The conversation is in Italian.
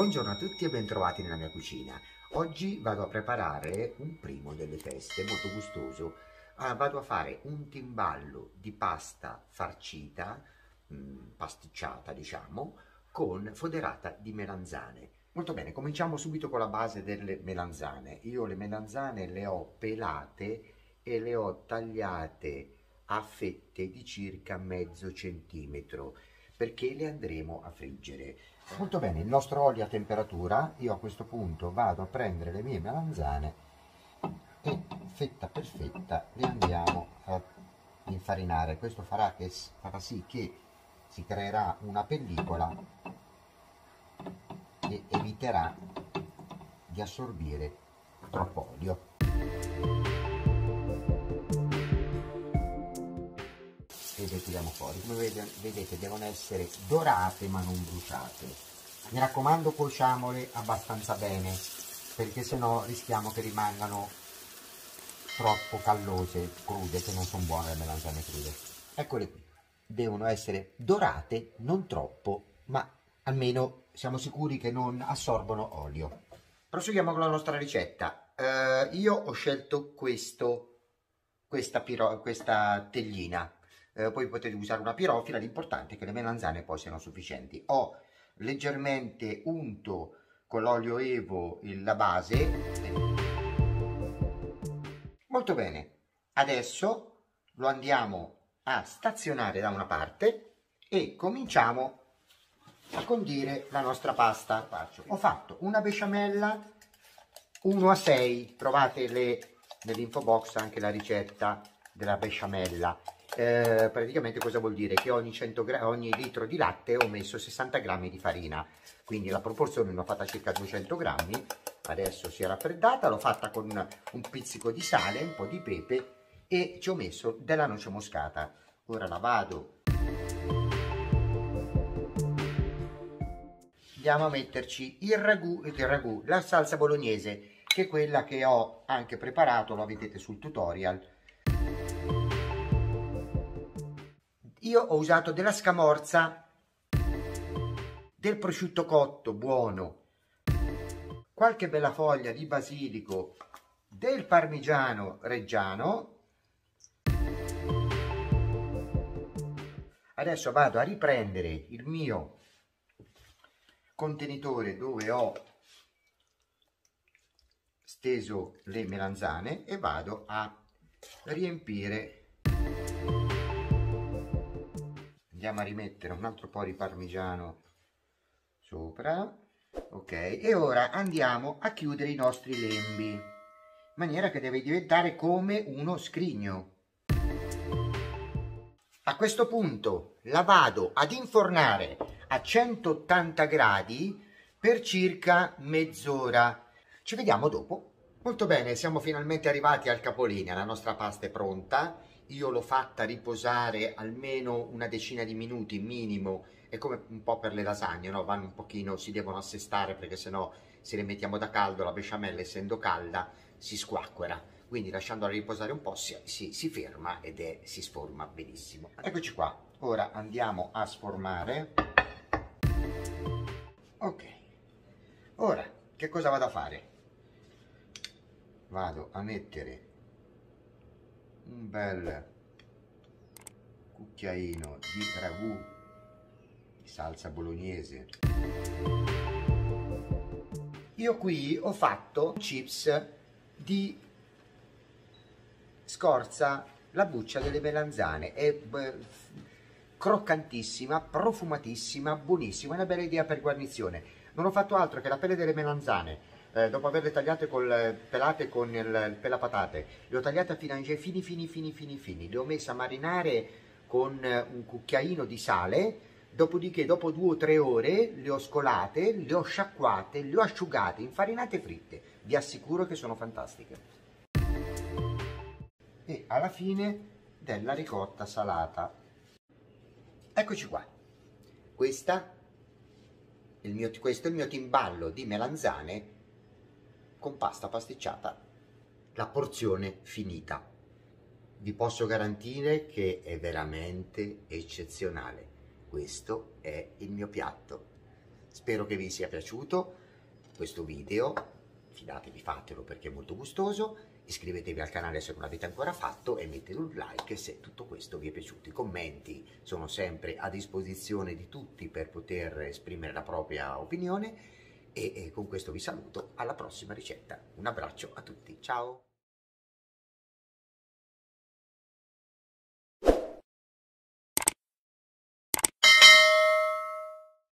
Buongiorno a tutti e bentrovati nella mia cucina. Oggi vado a preparare un primo delle feste, molto gustoso. Vado a fare un timballo di pasta farcita, pasticciata diciamo, con foderata di melanzane. Molto bene, cominciamo subito con la base delle melanzane. Io le melanzane le ho pelate e le ho tagliate a fette di circa mezzo centimetro, perché le andremo a friggere. Molto bene, il nostro olio a temperatura. Io a questo punto vado a prendere le mie melanzane e fetta per fetta le andiamo a infarinare. Questo farà sì che si creerà una pellicola che eviterà di assorbire troppo olio. Le tiriamo fuori, come vedete devono essere dorate ma non bruciate. Mi raccomando, cuociamole abbastanza bene, perché sennò rischiamo che rimangano troppo callose, crude, che non sono buone le melanzane crude. Eccole qui, devono essere dorate, non troppo, ma almeno siamo sicuri che non assorbono olio. Proseguiamo con la nostra ricetta. Io ho scelto questa teglina. Poi potete usare una pirofila, l'importante è che le melanzane poi siano sufficienti. Ho leggermente unto con l'olio evo la base. Molto bene, adesso lo andiamo a stazionare da una parte e cominciamo a condire la nostra pasta. Ho fatto una besciamella 1:6, trovate nell'info box anche la ricetta della besciamella. Praticamente cosa vuol dire? Che ogni litro di latte ho messo 60 grammi di farina, quindi la proporzione l'ho fatta circa 200 grammi. Adesso si è raffreddata, l'ho fatta con un pizzico di sale, un po' di pepe e ci ho messo della noce moscata. Ora la andiamo a metterci il ragù, la salsa bolognese, che è quella che ho anche preparato, lo vedete sul tutorial. Io ho usato della scamorza, del prosciutto cotto buono, qualche bella foglia di basilico, del parmigiano reggiano. Adesso vado a riprendere il mio contenitore dove ho steso le melanzane e vado a riempire. Andiamo a rimettere un altro po' di parmigiano sopra, ok, e ora andiamo a chiudere i nostri lembi, in maniera che deve diventare come uno scrigno. A questo punto la vado ad infornare a 180 gradi per circa mezz'ora. Ci vediamo dopo. Molto bene, siamo finalmente arrivati al capolinea, la nostra pasta è pronta. Io l'ho fatta riposare almeno una decina di minuti minimo, è come un po' per le lasagne, no? Vanno un pochino, si devono assestare, perché sennò se le mettiamo da caldo la besciamella, essendo calda, si squacquera. Quindi lasciandola riposare un po' si ferma si sforma benissimo. Eccoci qua, ora andiamo a sformare. Ok, ora che cosa vado a fare? Vado a mettere un bel cucchiaino di ragù di salsa bolognese. Io qui ho fatto chips di scorza, la buccia delle melanzane, è croccantissima, profumatissima, buonissima, è una bella idea per guarnizione. Non ho fatto altro che la pelle delle melanzane. Dopo averle tagliate pelate con il pelapatate, le ho tagliate a filangè fini, le ho messe a marinare con un cucchiaino di sale, dopodiché dopo 2 o 3 ore le ho scolate, le ho sciacquate, le ho asciugate, infarinate e fritte. Vi assicuro che sono fantastiche. E alla fine della ricotta salata. Eccoci qua, questo è il mio timballo di melanzane con pasta pasticciata, la porzione finita. Vi posso garantire che è veramente eccezionale. Questo è il mio piatto. Spero che vi sia piaciuto questo video, fidatevi, fatelo perché è molto gustoso, iscrivetevi al canale se non l'avete ancora fatto e mettete un like se tutto questo vi è piaciuto. I commenti sono sempre a disposizione di tutti per poter esprimere la propria opinione e con questo vi saluto, alla prossima ricetta, un abbraccio a tutti, ciao!